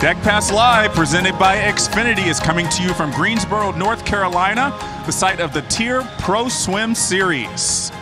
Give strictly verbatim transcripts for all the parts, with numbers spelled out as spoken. Deck Pass Live, presented by Xfinity, is coming to you from Greensboro, North Carolina, the site of the Tier Pro Swim Series.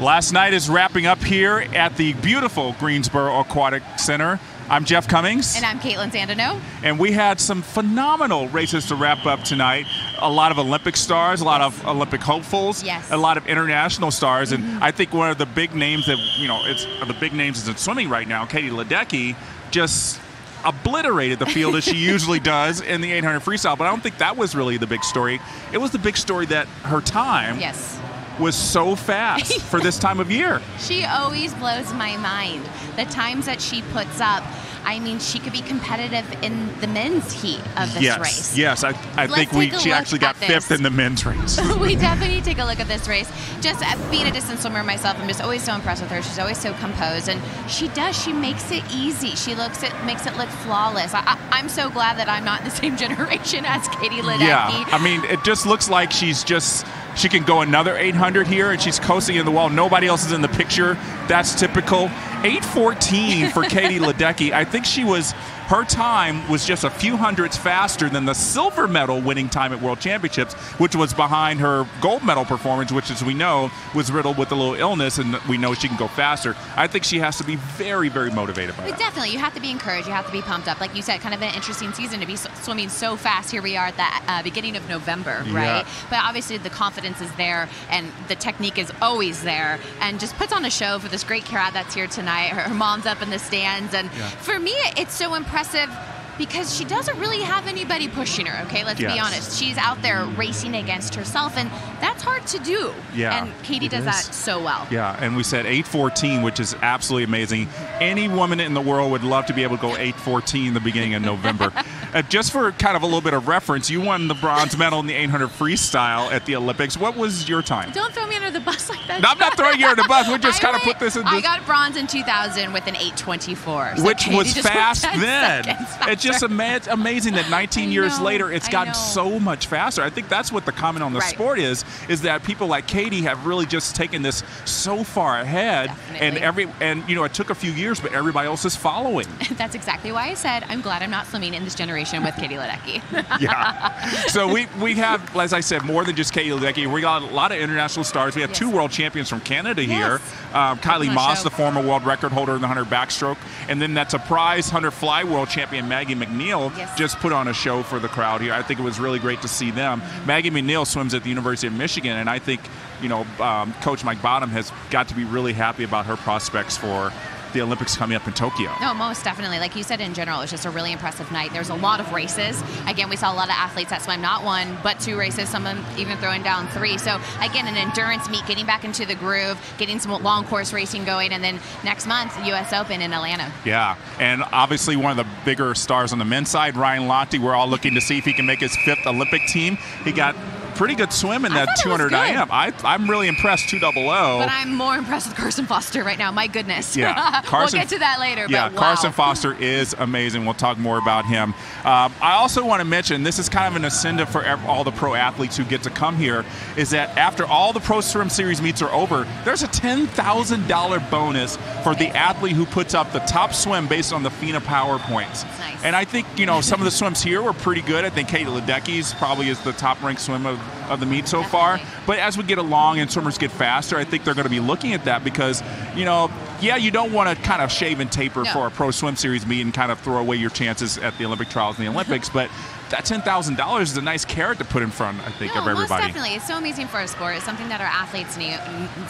Last night is wrapping up here at the beautiful Greensboro Aquatic Center. I'm Jeff Cummings. And I'm Caitlin Sandino. And we had some phenomenal races to wrap up tonight. A lot of Olympic stars, a lot yes. of Olympic hopefuls, yes. a lot of international stars. Mm-hmm. And I think one of the big names that, you know, it's the big names is in swimming right now, Katie Ledecky, just obliterated the field as she usually does in the eight hundred freestyle. But I don't think that was really the big story. It was the big story that her time yes. was so fast for this time of year. She always blows my mind. The times that she puts up, I mean, she could be competitive in the men's heat of this yes, race. Yes, I, I think we she actually got this. fifth in the men's race. We definitely take a look at this race. Just being a distance swimmer myself, I'm just always so impressed with her. She's always so composed, and she does. She makes it easy. She looks it makes it look flawless. I, I, I'm so glad that I'm not in the same generation as Katie Ledecky. Yeah, I mean, it just looks like she's just. She can go another eight hundred here, and she's coasting in the wall. Nobody else is in the picture. That's typical. eight fourteen for Katie Ledecky. I think she was, her time was just a few hundredths faster than the silver medal winning time at World Championships, which was behind her gold medal performance, which, as we know, was riddled with a little illness, and we know she can go faster. I think she has to be very, very motivated by it. Definitely. You have to be encouraged. You have to be pumped up. Like you said, kind of an interesting season to be swimming so fast. Here we are at the uh, beginning of November, right? Yeah. But obviously the confidence is there, and the technique is always there, and just puts on a show for this great crowd that's here tonight. Her mom's up in the stands, and yeah. for me, it's so impressive because she doesn't really have anybody pushing her. Okay, let's yes. be honest. She's out there racing against herself, and that's hard to do. Yeah, and Katie does is. that so well. Yeah, and we said eight fourteen, which is absolutely amazing. Any woman in the world would love to be able to go eight fourteen the beginning of November. Uh, just for kind of a little bit of reference, you won the bronze medal in the eight hundred freestyle at the Olympics. What was your time? Don't throw me under the bus like that. No, I'm not throwing you under the bus. We just I kind went, of put this in this. I got bronze in two thousand with an eight twenty-four. So which Katie was fast then. It's just ama amazing that nineteen know, years later, it's gotten so much faster. I think that's what the comment on the right. sport is, is that people like Katie have really just taken this so far ahead. Definitely. And every and you know, it took a few years, but everybody else is following. That's exactly why I said I'm glad I'm not swimming in this generation with Katie Ledecky. Yeah. So we, we have, as I said, more than just Katie Ledecky. We got a lot of international stars. We have yes. two world champions from Canada yes. here. Um, Kylie Moss, the former world record holder in the one hundred backstroke. And then that surprise one hundred fly world champion, Maggie Mac Neil, yes. just put on a show for the crowd here. I think it was really great to see them. Mm-hmm. Maggie Mac Neil swims at the University of Michigan, and I think, you know, um, Coach Mike Bottom has got to be really happy about her prospects for the Olympics coming up in Tokyo. No, most definitely. Like you said, in general, it was just a really impressive night. There's a lot of races. Again, we saw a lot of athletes that swam not one, but two races, some of them even throwing down three. So, again, an endurance meet, getting back into the groove, getting some long course racing going, and then next month, U S Open in Atlanta. Yeah, and obviously one of the bigger stars on the men's side, Ryan Lochte, we're all looking to see if he can make his fifth Olympic team. He got pretty good swim in that two hundred I M. I, I'm really impressed, two double oh. But I'm more impressed with Carson Foster right now. My goodness. Yeah, Carson, we'll get to that later. Yeah, but wow. Carson Foster is amazing. We'll talk more about him. Um, I also want to mention, this is kind of an incentive for all the pro athletes who get to come here, is that after all the Pro Swim Series meets are over, there's a ten thousand dollar bonus for the athlete who puts up the top swim based on the FINA PowerPoints. Nice. And I think, you know, some of the swims here were pretty good. I think Katie Ledecky's probably is the top-ranked swim of of the meet so Definitely. far, but as we get along and swimmers get faster, I think they're going to be looking at that because, you know, yeah, you don't want to kind of shave and taper no. for a Pro Swim Series meet and kind of throw away your chances at the Olympic Trials and the Olympics, but that ten thousand dollars is a nice carrot to put in front, I think, no, of everybody. Most definitely. It's so amazing for our sport. It's something that our athletes need,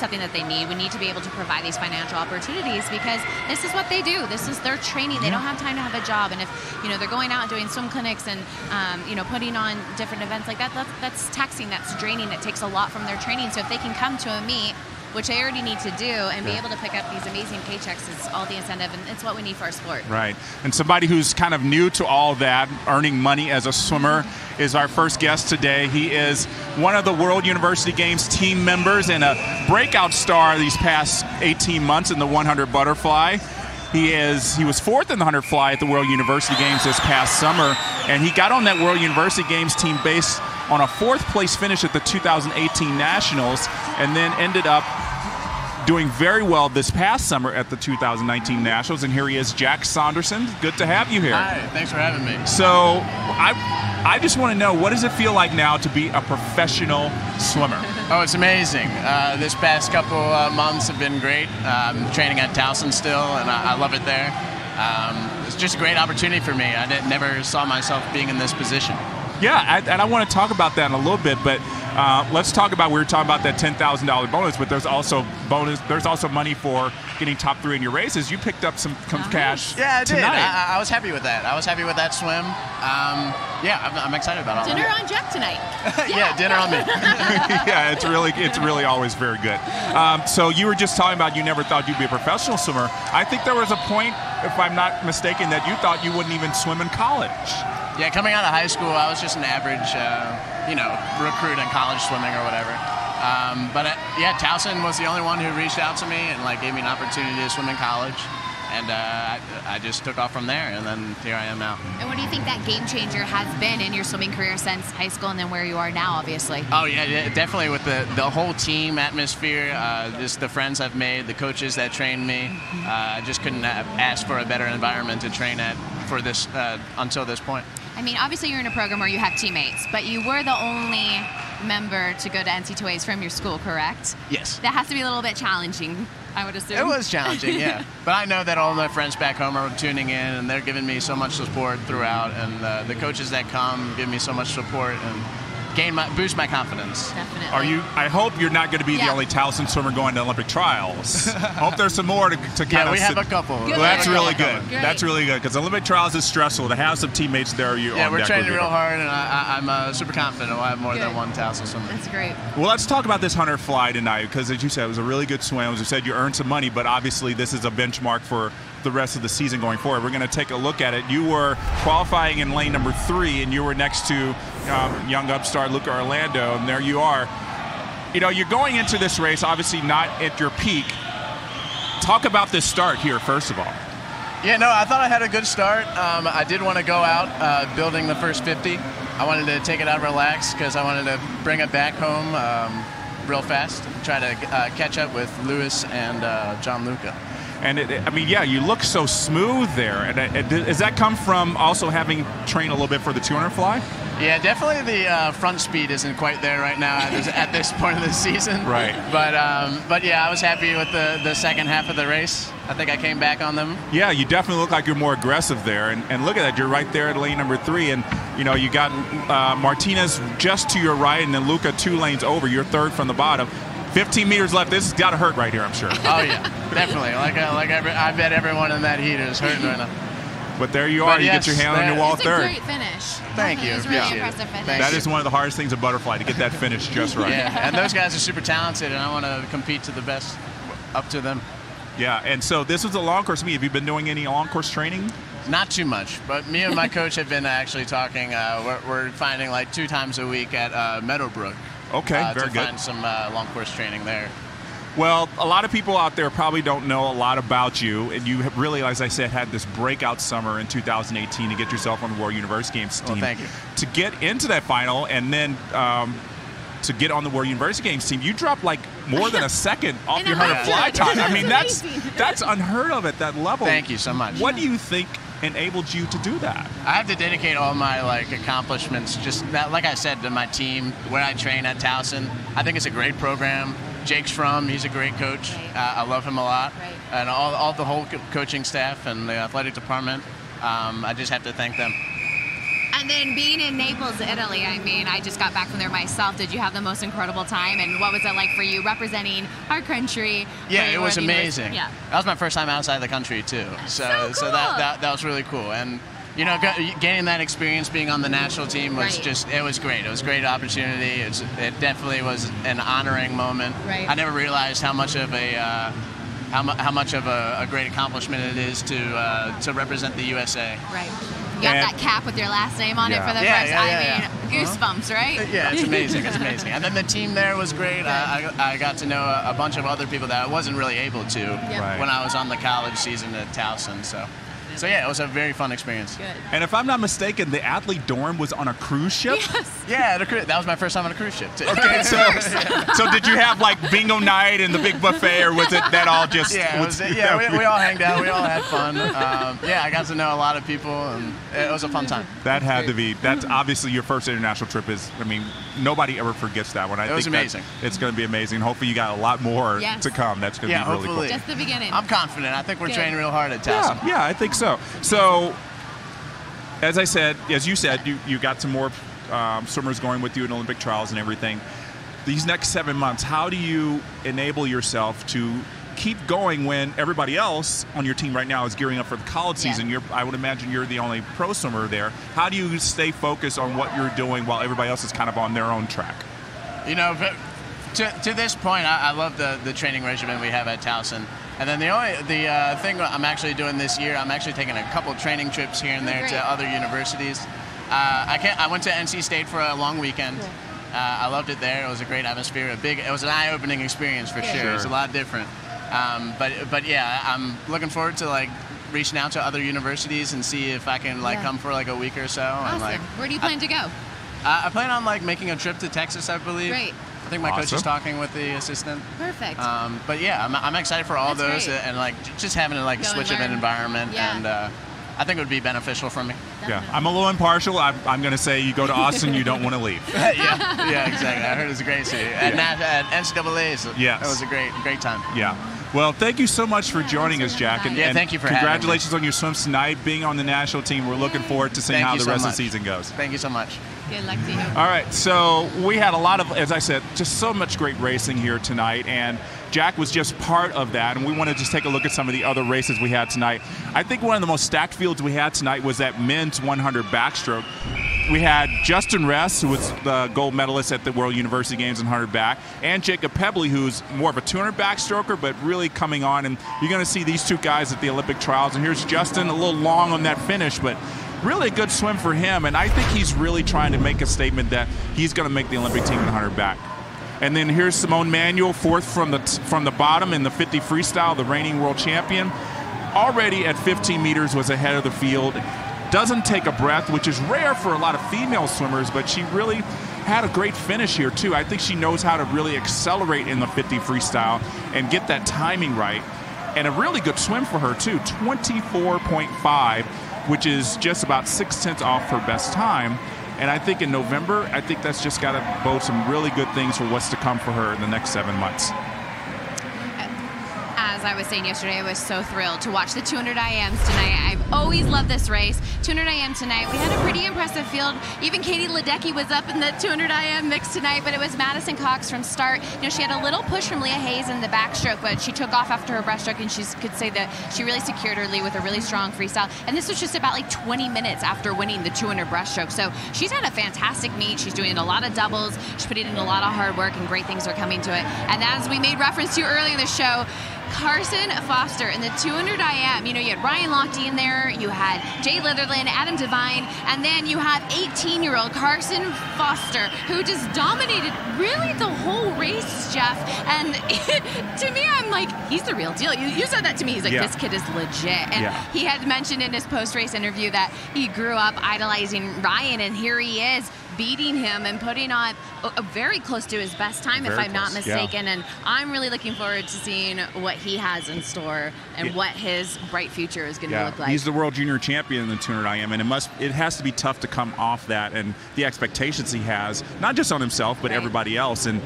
something that they need. We need to be able to provide these financial opportunities because this is what they do. This is their training. They don't have time to have a job. And if, you know, they're going out and doing swim clinics and, um, you know, putting on different events like that, that's, that's taxing, that's draining. It takes a lot from their training. So if they can come to a meet, which they already need to do, and be able to pick up these amazing paychecks is all the incentive, and it's what we need for our sport. Right. And somebody who's kind of new to all that, earning money as a swimmer, is our first guest today. He is one of the World University Games team members and a breakout star these past eighteen months in the one hundred butterfly. He is. He was fourth in the one hundred fly at the World University Games this past summer, and he got on that World University Games team based on a fourth place finish at the two thousand eighteen Nationals, and then ended up doing very well this past summer at the two thousand nineteen Nationals. And here he is, Jack Saunderson. Good to have you here. Hi, thanks for having me. So I, I just want to know, what does it feel like now to be a professional swimmer? Oh, it's amazing. Uh, this past couple uh, months have been great. Uh, I'm training at Towson still, and I, I love it there. Um, it's just a great opportunity for me. I didn't, never saw myself being in this position. Yeah, I, and I want to talk about that in a little bit, but uh, let's talk about, we were talking about that ten thousand dollar bonus, but there's also bonus, there's also money for getting top three in your races. You picked up some nice. cash Yeah, I did. Tonight. I, I was happy with that. I was happy with that swim. Um, yeah, I'm, I'm excited about it. Dinner all that. on Jack tonight. yeah, yeah, dinner on me. yeah, it's really, it's really always very good. Um, so you were just talking about you never thought you'd be a professional swimmer. I think there was a point, if I'm not mistaken, that you thought you wouldn't even swim in college. Yeah, coming out of high school, I was just an average, uh, you know, recruit in college swimming or whatever. Um, but, uh, yeah, Towson was the only one who reached out to me and, like, gave me an opportunity to swim in college. And uh, I, I just took off from there, and then here I am now. And what do you think that game changer has been in your swimming career since high school and then where you are now, obviously? Oh, yeah, yeah definitely with the, the whole team atmosphere, uh, just the friends I've made, the coaches that trained me. I uh, just couldn't ask for a better environment to train at for this uh, until this point. I mean, obviously you're in a program where you have teammates, but you were the only member to go to N C A As from your school, correct? Yes. That has to be a little bit challenging, I would assume. It was challenging, yeah. But I know that all my friends back home are tuning in, and they're giving me so much support throughout, and uh, the coaches that come give me so much support and gain my, boost my confidence. Definitely. Are you? I hope you're not going to be yeah. the only Towson swimmer going to Olympic Trials. Hope there's some more to, to kind yeah, of. Yeah, we have a couple. Well, that's, yeah, really a couple. That's really good. That's really good because Olympic Trials is stressful. To have some teammates there, you yeah, we're training real hard, and I, I, I'm uh, super confident. I'll have more good. than one Towson swimmer. That's great. Well, let's talk about this Hunter Fly tonight because, as you said, it was a really good swim. As you said, you earned some money, but obviously this is a benchmark for the rest of the season going forward. We're going to take a look at it. You were qualifying in lane number three, and you were next to um, young upstart Luca Orlando, and there you are. You know, you're going into this race obviously not at your peak. Talk about this start here, first of all. Yeah, no, I thought I had a good start. Um, I did want to go out uh, building the first fifty. I wanted to take it out, relax, because I wanted to bring it back home um, real fast, try to uh, catch up with Lewis and uh, John Luca. And, it, I mean, yeah, you look so smooth there. And it, it, does that come from also having trained a little bit for the two hundred fly? Yeah, definitely the uh, front speed isn't quite there right now at this, at this point of the season. Right. But, um, but yeah, I was happy with the, the second half of the race. I think I came back on them. Yeah, you definitely look like you're more aggressive there. And, and look at that. You're right there at lane number three. And, you know, you got uh, Martinez just to your right and then Luca two lanes over. You're third from the bottom. fifteen meters left. This has got to hurt right here, I'm sure. Oh, yeah, definitely. Like, uh, like every, I bet everyone in that heat is hurting right now. But there you are. But you yes, get your hand on your wall it's third. It's a great finish. Thank you. It was really yeah. impressive finish. That is one of the hardest things in butterfly, to get that finish just right. Yeah, and those guys are super talented, and I want to compete to the best up to them. Yeah, and so this was a long course meet. Have you been doing any long course training? Not too much, but me and my coach have been actually talking. Uh, we're, we're finding like two times a week at uh, Meadowbrook. Okay, uh, very to good. Find some uh, long course training there. Well, a lot of people out there probably don't know a lot about you, and you have really, as I said, had this breakout summer in two thousand eighteen to get yourself on the World University Games team. Well, thank you. To get into that final, and then um, to get on the World University Games team, you dropped like more than a second off your hundred fly time. I mean, that's that's unheard of at that level. Thank you so much. What do you think enabled you to do that? I have to dedicate all my like accomplishments, just that, like I said, to my team, where I train at Towson. I think it's a great program. Jake Schrum, he's a great coach. Right. Uh, I love him a lot. Right. And all, all the whole co coaching staff and the athletic department, um, I just have to thank them. And then being in Naples, Italy, I mean, I just got back from there myself. Did you have the most incredible time? And what was it like for you representing our country? Yeah, it was amazing. Yeah. That was my first time outside the country, too. So, so, cool. so that, that, that was really cool. And, you know, gaining that experience being on the national team was right. just, it was great. It was a great opportunity. It, was, it definitely was an honoring moment. Right. I never realized how much of a... Uh, How, mu how much of a, a great accomplishment it is to uh, to represent the U S A. Right. You got and that cap with your last name on yeah. it for the yeah, first yeah, yeah, I yeah. mean, goosebumps, right? Yeah, it's amazing. It's amazing. And then the team there was great. I, I, I got to know a, a bunch of other people that I wasn't really able to yep. right. when I was on the college season at Towson. So. So yeah, it was a very fun experience. Good. And if I'm not mistaken, the athlete dorm was on a cruise ship? Yes. Yeah, that was my first time on a cruise ship too. Okay, so, so did you have like bingo night and the big buffet, or was it that all just? Yeah, was, it, yeah we, we all hanged out, we all had fun. Um, yeah, I got to know a lot of people, and it was a fun time. That had to be, that's obviously your first international trip is, I mean, nobody ever forgets that one. I it think was amazing. It's going to be amazing. Hopefully you got a lot more yes. to come. That's going to yeah, be really hopefully. Cool. Just the beginning. I'm confident. I think we're Good. training real hard at Towson. Yeah, yeah, I think so. So, as I said, as you said, you, you got some more um, swimmers going with you in Olympic trials and everything. These next seven months, how do you enable yourself to keep going when everybody else on your team right now is gearing up for the college season? Yeah. You're, I would imagine you're the only pro swimmer there. How do you stay focused on what you're doing while everybody else is kind of on their own track? You know, to, to this point, I, I love the, the training regimen we have at Towson. And then the only the uh, thing I'm actually doing this year, I'm actually taking a couple training trips here and there Great. to other universities. Uh, I can't. I went to N C State for a long weekend. Yeah. Uh, I loved it there. It was a great atmosphere. A big. It was an eye-opening experience for yeah. sure. sure. It was a lot different. Um, but but yeah, I'm looking forward to like reaching out to other universities and see if I can like yeah. come for like a week or so. Awesome. And, like, where do you plan I, to go? Uh, I plan on like making a trip to Texas, I believe. Great. I think my awesome. coach is talking with the assistant. Perfect. Um, but yeah, I'm, I'm excited for all That's those great. and like just having to like Go switch of an environment yeah. and. Uh, I think it would be beneficial for me. Definitely. Yeah, I'm a little impartial. I'm, I'm going to say you go to Austin, you don't want to leave. yeah, yeah, exactly. I heard it's a great city. At, yeah. at N C double A, so yes. that was a great, great time. Yeah. Well, thank you so much for yeah, joining us, Jack. And, yeah, and thank you for congratulations having me. on your swims tonight, being on the national team. We're looking forward to seeing thank how the so rest much. of the season goes. Thank you so much. Good luck to you. All right, so we had a lot of, as I said, just so much great racing here tonight, and Jack was just part of that, and we want to just take a look at some of the other races we had tonight. I think one of the most stacked fields we had tonight was that men's one hundred backstroke. We had Justin Ress, who was the gold medalist at the World University Games in one hundred back, and Jacob Pebley, who's more of a two hundred backstroker, but really coming on. And you're going to see these two guys at the Olympic trials. And here's Justin, a little long on that finish, but really a good swim for him. And I think he's really trying to make a statement that he's going to make the Olympic team in one hundred back. And then here's Simone Manuel, fourth from the from the bottom in the fifty freestyle, the reigning world champion. Already at fifteen meters was ahead of the field. Doesn't take a breath, which is rare for a lot of female swimmers, but she really had a great finish here too. I think she knows how to really accelerate in the fifty freestyle and get that timing right. And a really good swim for her too, twenty-four point five, which is just about six tenths off her best time. And I think in November, I think that's just got to bode some really good things for what's to come for her in the next seven months. As I was saying yesterday, I was so thrilled to watch the two hundred I Ms tonight. I've always loved this race. two hundred I M tonight. We had a pretty impressive field. Even Katie Ledecky was up in the two hundred I M mix tonight, but it was Madison Cox from start. You know, she had a little push from Leah Hayes in the backstroke, but she took off after her breaststroke, and she could say that she really secured her lead with a really strong freestyle. And this was just about like twenty minutes after winning the two hundred breaststroke. So she's had a fantastic meet. She's doing a lot of doubles. She's putting in a lot of hard work, and great things are coming to it. And as we made reference to earlier in the show, Carson Foster in the two hundred I M. You know, you had Ryan Lochte in there, you had Jay Litherland, Adam Devine, and then you have eighteen-year-old Carson Foster, who just dominated really the whole race, Jeff. And to me, I'm like, he's the real deal. You, you said that to me. He's like, yeah. this kid is legit. And yeah. he had mentioned in his post-race interview that he grew up idolizing Ryan, and here he is, beating him and putting on a, a very close to his best time, very if I'm close, not mistaken. Yeah. And I'm really looking forward to seeing what he has in store and yeah. what his bright future is going to yeah. look like. He's the world junior champion in the two hundred I M, and it must it has to be tough to come off that and the expectations he has, not just on himself but right. everybody else. And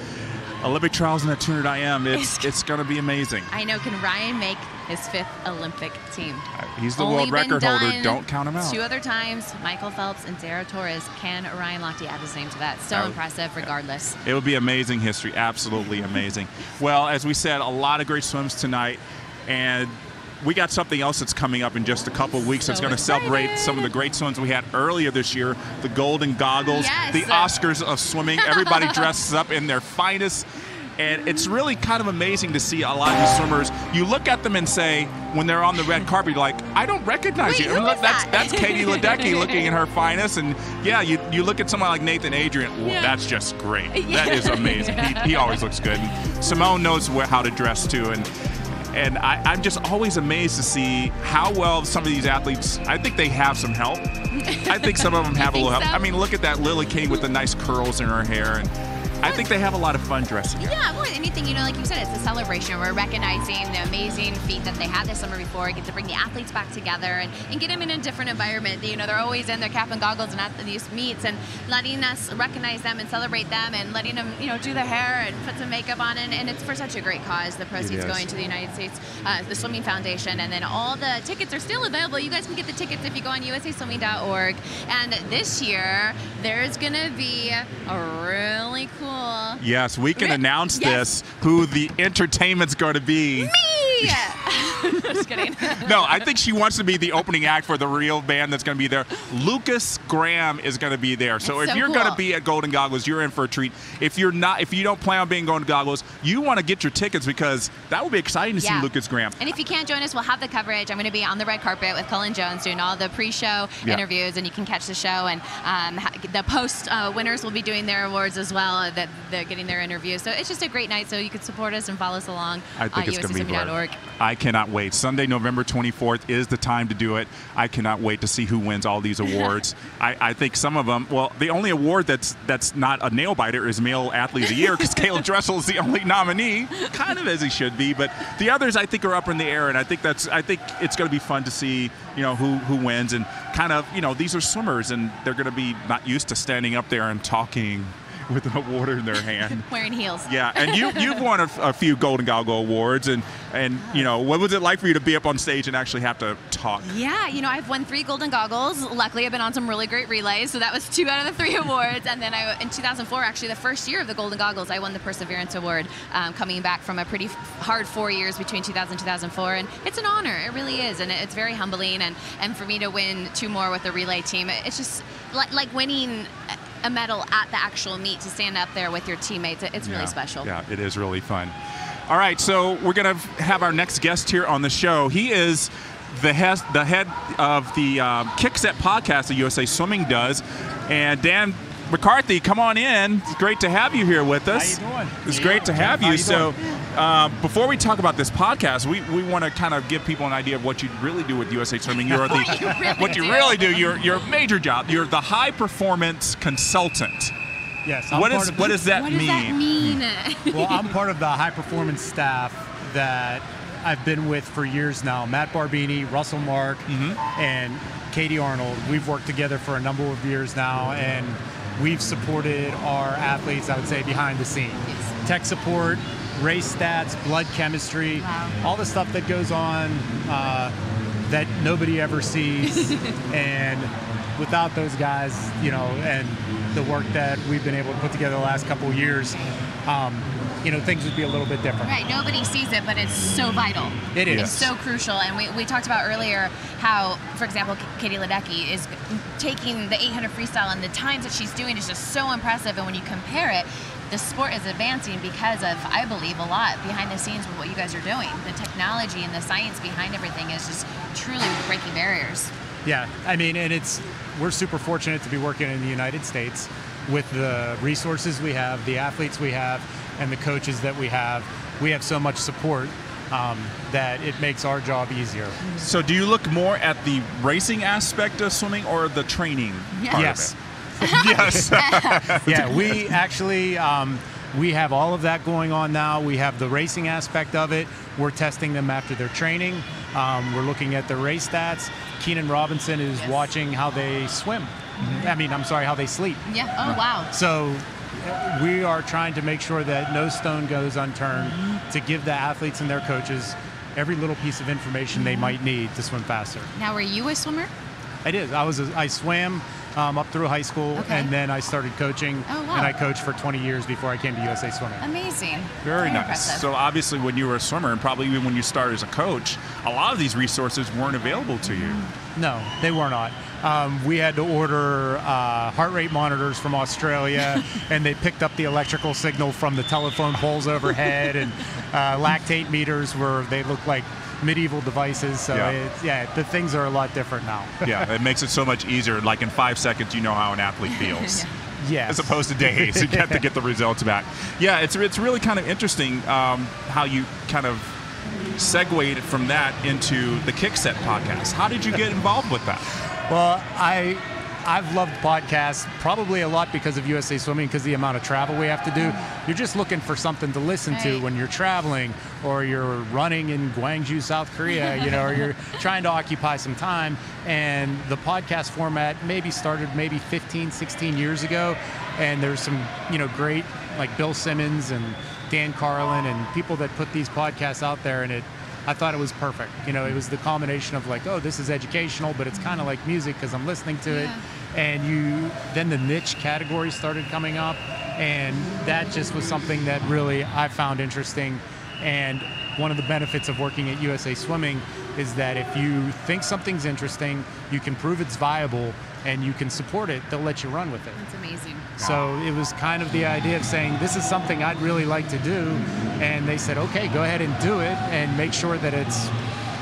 Olympic trials in the two hundred I M, it's it's going to be amazing. I know. Can Ryan make his fifth Olympic team? He's the Only world record holder. Don't count him out. Two other times, Michael Phelps and Sarah Torres. Can Ryan Lochte add his name to that? So uh, impressive regardless. It would be amazing history. Absolutely amazing. Well, as we said, a lot of great swims tonight. And we got something else that's coming up in just a couple of weeks. So that's going to celebrate some of the great swims we had earlier this year. The Golden Goggles, yes. the Oscars of swimming. Everybody dresses up in their finest. And it's really kind of amazing to see a lot of these swimmers. You look at them and say, when they're on the red carpet, like, I don't recognize Wait, you. Look, that? that's, that's Katie Ledecky looking in her finest. And yeah, you, you look at someone like Nathan Adrian, well, yeah. that's just great. Yeah. That is amazing. He, he always looks good. And Simone knows where, how to dress too. And And I, I'm just always amazed to see how well some of these athletes, I think they have some help. I think some of them have a little help. So? I mean, look at that Lily King with the nice curls in her hair. And I think they have a lot of fun dressing up. Yeah, more than anything, you know, like you said, it's a celebration. We're recognizing the amazing feat that they had this summer before. Get to bring the athletes back together and, and get them in a different environment. You know, they're always in their cap and goggles and at these meets, and letting us recognize them and celebrate them and letting them, you know, do their hair and put some makeup on. And, and it's for such a great cause. The proceeds going to the United States, uh, the Swimming Foundation, and then all the tickets are still available. You guys can get the tickets if you go on u s a swimming dot org. And this year, there's going to be a really cool Yes, we can announce yes. this, who the entertainment's going to be. Me! Just kidding. No, I think she wants to be the opening act for the real band that's going to be there. Lucas Graham is going to be there. So that's if so you're cool. going to be at Golden Goggles, you're in for a treat. If you're not, if you don't plan on being Golden Goggles, you want to get your tickets because that would be exciting to yeah. see Lucas Graham. And if you can't join us, we'll have the coverage. I'm going to be on the red carpet with Cullen Jones doing all the pre-show yeah. interviews, and you can catch the show. And um, the post uh, winners will be doing their awards as well, that they're getting their interviews. So it's just a great night. So you can support us and follow us along on u s a swimming dot org. I cannot wait. Sunday, November twenty-fourth is the time to do it. I cannot wait to see who wins all these awards. I, I think some of them, well, the only award that's that's not a nail biter is Male Athlete of the Year, because Caleb Dressel is the only nominee, kind of as he should be. But the others, I think, are up in the air, and I think that's I think it's going to be fun to see, you know, who who wins, and kind of, you know, these are swimmers, and they're going to be not used to standing up there and talking with an award in their hand. Wearing heels. Yeah, and you, you've won a, a few Golden Goggle Awards, and, and oh. you know, what was it like for you to be up on stage and actually have to talk? Yeah, you know, I've won three Golden Goggles. Luckily, I've been on some really great relays, so that was two out of the three awards. And then I, in two thousand four, actually, the first year of the Golden Goggles, I won the Perseverance Award, um, coming back from a pretty hard four years between two thousand and two thousand four, and it's an honor. It really is, and it's very humbling, and, and for me to win two more with the relay team, it's just like, like winning a medal at the actual meet, to stand up there with your teammates. It's really yeah, special. Yeah, it is really fun. All right, so we're going to have our next guest here on the show. He is the, has, the head of the um, Kick Set podcast that U S A Swimming does. And Dan McCarthy, come on in. It's great to have you here with us. How you doing? It's yeah. great to have How you. you so uh, before we talk about this podcast, we, we want to kind of give people an idea of what you really do with U S A Swimming. You're the, what you really what you do. Really do. You're, your major job. You're the high performance consultant. Yes. I'm what, is, the, what does that what mean? What does that mean? Well, I'm part of the high performance staff that I've been with for years now. Matt Barbini, Russell Mark, mm-hmm. and Katie Arnold. We've worked together for a number of years now, and we've supported our athletes, I would say, behind the scenes. Yes. Tech support, race stats, blood chemistry, wow. all the stuff that goes on uh, that nobody ever sees. And without those guys, you know, and the work that we've been able to put together the last couple of years, um, you know, things would be a little bit different. Right, nobody sees it, but it's so vital. It is. It's so crucial. And we, we talked about earlier how, for example, Katie Ledecky is taking the eight hundred freestyle, and the times that she's doing is just so impressive. And when you compare it, the sport is advancing because of, I believe, a lot behind the scenes with what you guys are doing. The technology and the science behind everything is just truly breaking barriers. Yeah, I mean, and it's, we're super fortunate to be working in the United States with the resources we have, the athletes we have, and the coaches that we have. We have so much support um, that it makes our job easier. So do you look more at the racing aspect of swimming or the training yeah. part yes. of it? Yes. Yes. Yeah, we actually, um, we have all of that going on now. We have the racing aspect of it. We're testing them after their training. Um, we're looking at the race stats. Keenan Robinson is yes. watching how they swim. Mm-hmm. I mean, I'm sorry, how they sleep. Yeah, oh wow. So we are trying to make sure that no stone goes unturned mm-hmm. to give the athletes and their coaches every little piece of information mm-hmm. they might need to swim faster. Now, were you a swimmer? I did. I was. A, I swam um, up through high school, okay. and then I started coaching, oh, wow. and I coached for twenty years before I came to U S A Swimming. Amazing. Very, Very nice. Impressive. So obviously, when you were a swimmer, and probably even when you started as a coach, a lot of these resources weren't available to you. No, they were not. Um, we had to order uh, heart rate monitors from Australia, and they picked up the electrical signal from the telephone poles overhead, and uh, lactate meters were, they looked like medieval devices. So yeah. It, yeah, the things are a lot different now. Yeah, it makes it so much easier. Like in five seconds, you know how an athlete feels. Yeah. Yes. As opposed to days, you have to get the results back. Yeah, it's, it's really kind of interesting um, how you kind of segued from that into the Kick Set podcast. How did you get involved with that? Well, I, I've loved podcasts probably a lot because of U S A Swimming, because the amount of travel we have to do. You're just looking for something to listen to when you're traveling, or you're running in Gwangju, South Korea, you know, or you're trying to occupy some time. And the podcast format maybe started maybe fifteen, sixteen years ago. And there's some, you know, great, like Bill Simmons and Dan Carlin and people that put these podcasts out there, and it, I thought it was perfect. You know, it was the combination of like, oh, this is educational, but it's kind of like music because I'm listening to yeah. it. And you, then the niche category started coming up, and that just was something that really I found interesting. And one of the benefits of working at U S A Swimming is that if you think something's interesting, you can prove it's viable and you can support it, they'll let you run with it. That's amazing. So it was kind of the idea of saying, this is something I'd really like to do. And they said, okay, go ahead and do it and make sure that it's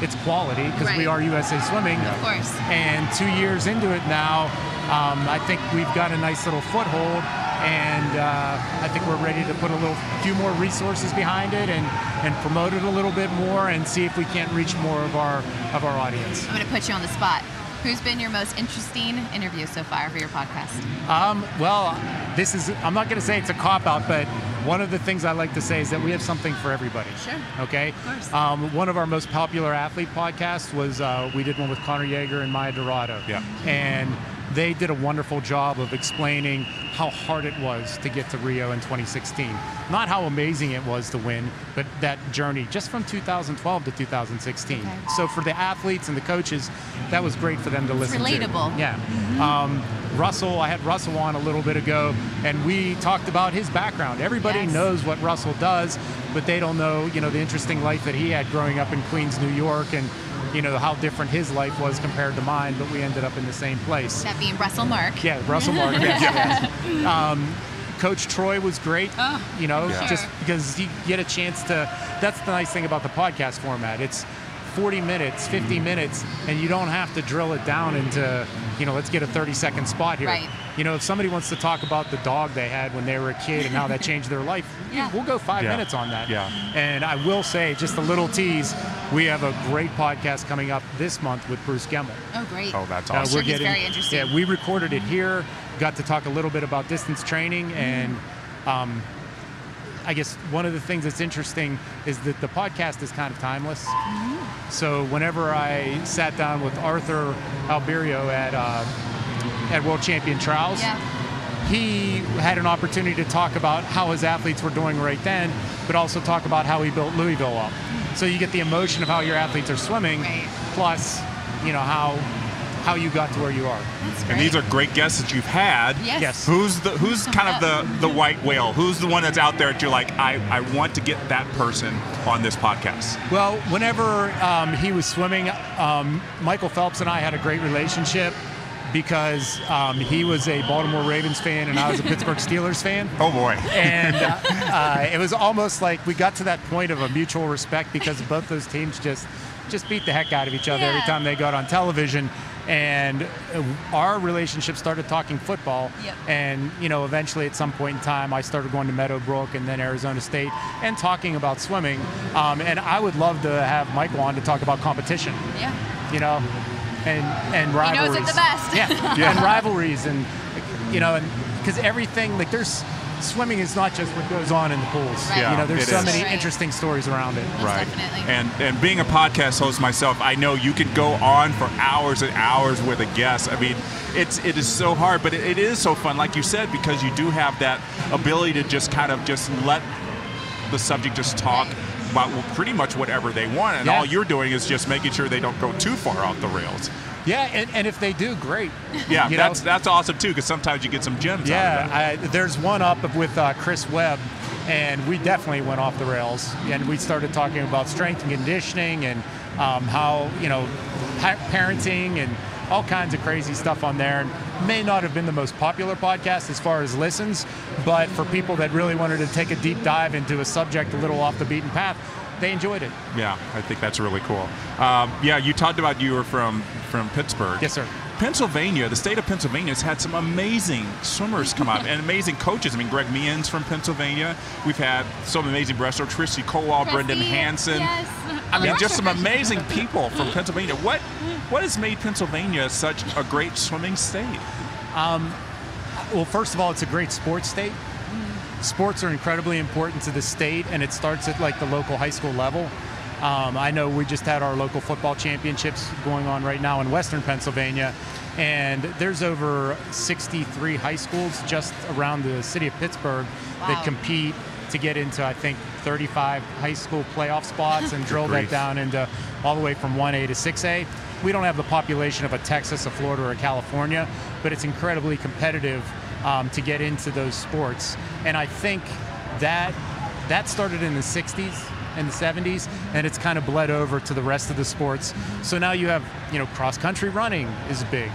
it's quality, because right. we are U S A Swimming. Of course. And two years into it now, um, I think we've got a nice little foothold. And uh, I think we're ready to put a little few more resources behind it and, and promote it a little bit more and see if we can't reach more of our of our audience. I'm going to put you on the spot. Who's been your most interesting interview so far for your podcast? Um, well, this is, I'm not going to say it's a cop-out, but one of the things I like to say is that we have something for everybody. Sure. Okay? Of course. Um, one of our most popular athlete podcasts was, uh, we did one with Connor Yeager and Maya Dorado. Yeah. And they did a wonderful job of explaining how hard it was to get to Rio in twenty sixteen. Not how amazing it was to win, but that journey just from two thousand twelve to two thousand sixteen. Okay. So for the athletes and the coaches, that was great for them to listen Relatable. to. Relatable. Yeah. Mm-hmm. um, Russell, I had Russell on a little bit ago, and we talked about his background. Everybody yes. knows what Russell does, but they don't know, you know, the interesting life that he had growing up in Queens, New York, and you know, how different his life was compared to mine, but we ended up in the same place. That being Russell Mark. Yeah, Russell Mark. yes, yes. Um, Coach Troy was great, oh, you know, yeah. just because you get a chance to, that's the nice thing about the podcast format. It's forty minutes, fifty minutes, and you don't have to drill it down into, you know, let's get a thirty second spot here. Right. You know, if somebody wants to talk about the dog they had when they were a kid and how that changed their life, yeah. we'll go five yeah. minutes on that. Yeah. And I will say, just a little tease, we have a great podcast coming up this month with Bruce Gemmell. Oh, great. Oh, that's awesome. Uh, we're sure getting, very interesting. Yeah, we recorded it here, got to talk a little bit about distance training, mm-hmm. and um, I guess one of the things that's interesting is that the podcast is kind of timeless. Mm-hmm. So whenever I sat down with Arthur Alberio at uh, at World Champion Trials, yeah. he had an opportunity to talk about how his athletes were doing right then, but also talk about how he built Louisville up. So you get the emotion of how your athletes are swimming, right. plus, you know, how how you got to where you are. And these are great guests that you've had. Yes. yes. Who's the who's kind of the, the white whale? Who's the one that's out there that you're like, I, I want to get that person on this podcast? Well, whenever um, he was swimming, um, Michael Phelps and I had a great relationship, because um, he was a Baltimore Ravens fan and I was a Pittsburgh Steelers fan. Oh, boy. And uh, uh, it was almost like we got to that point of a mutual respect, because both those teams just, just beat the heck out of each other yeah. every time they got on television. And our relationship started talking football. Yep. And, you know, eventually at some point in time, I started going to Meadowbrook and then Arizona State and talking about swimming. Um, and I would love to have Michael on to talk about competition. Yeah. You know? And, and rivalries. He knows it the best. yeah. yeah, and rivalries, and you know, and because everything, like there's swimming is not just what goes on in the pools. Right. Yeah, you know, there's so is. many right. interesting stories around it. Most right. Definitely. And and being a podcast host myself, I know you could go on for hours and hours with a guest. I mean, it's it is so hard, but it, it is so fun, like you said, because you do have that ability to just kind of just let the subject just talk. Right. about pretty much whatever they want, and yeah. all you're doing is just making sure they don't go too far off the rails. Yeah, and, and if they do, great. Yeah, that's know? that's awesome too, because sometimes you get some gems yeah, out of that. I, there's one up with uh, Chris Webb, and we definitely went off the rails, and we started talking about strength and conditioning and um, how, you know, parenting and all kinds of crazy stuff on there. And may not have been the most popular podcast as far as listens, but for people that really wanted to take a deep dive into a subject a little off the beaten path, they enjoyed it. Yeah, I think that's really cool. Um, yeah, you talked about you were from, from Pittsburgh. Yes, sir. Pennsylvania, the state of Pennsylvania has had some amazing swimmers come up and amazing coaches. I mean, Greg Meehan's from Pennsylvania. We've had some amazing breaststroke, Christy Kowal, Brendan Hansen. Yes. I mean, yep. just some amazing people from Pennsylvania. What what has made Pennsylvania such a great swimming state? Um, well, first of all, it's a great sports state. Sports are incredibly important to the state, and it starts at like the local high school level. Um, I know we just had our local football championships going on right now in Western Pennsylvania, and there's over sixty-three high schools just around the city of Pittsburgh wow. that compete to get into, I think, thirty-five high school playoff spots and drill that down into all the way from one A to six A. We don't have the population of a Texas, a Florida, or a California, but it's incredibly competitive um, to get into those sports. And I think that that started in the sixties. In the seventies, and it's kind of bled over to the rest of the sports. So now you have, you know, cross-country running is big.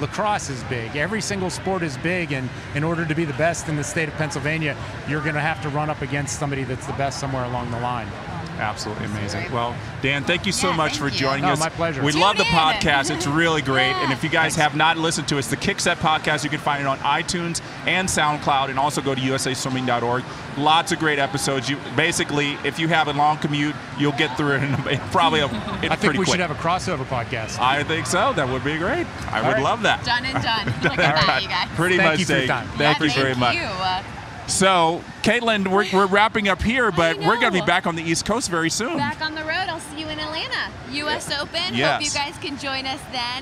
Lacrosse is big. Every single sport is big, and in order to be the best in the state of Pennsylvania, you're going to have to run up against somebody that's the best somewhere along the line. Absolutely amazing. Well, Dan, thank you so yeah, much for joining you. us. No, my pleasure. We Tune love the in. podcast. It's really great. Yeah. And if you guys Thanks. have not listened to it, it's the Kick Set podcast. You can find it on iTunes and SoundCloud, and also go to u s a swimming dot org. Lots of great episodes. You basically, if you have a long commute, you'll get through it in probably a, it I think we quick. should have a crossover podcast. I think so. That would be great. I All would right. love that. Done and done. Look at that, you guys. Pretty thank much you for your time. Thank yeah, you very thank much. You. Uh, So, Caitlin, we're, we're wrapping up here, but we're going to be back on the East Coast very soon. Back on the road. I'll see you in Atlanta. U S yeah. Open. Yes. Hope you guys can join us then.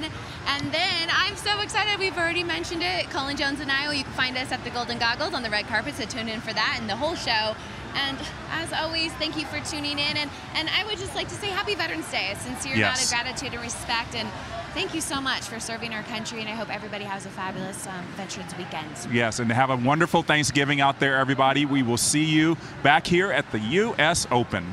And then I'm so excited. We've already mentioned it. Cullen Jones and I, you can find us at the Golden Goggles on the red carpet, so tune in for that and the whole show. And as always, thank you for tuning in. And, and I would just like to say happy Veterans Day. A sincere yes. amount of gratitude and respect. And thank you so much for serving our country, and I hope everybody has a fabulous um, Veterans Weekend. Yes, and have a wonderful Thanksgiving out there, everybody. We will see you back here at the U S Open.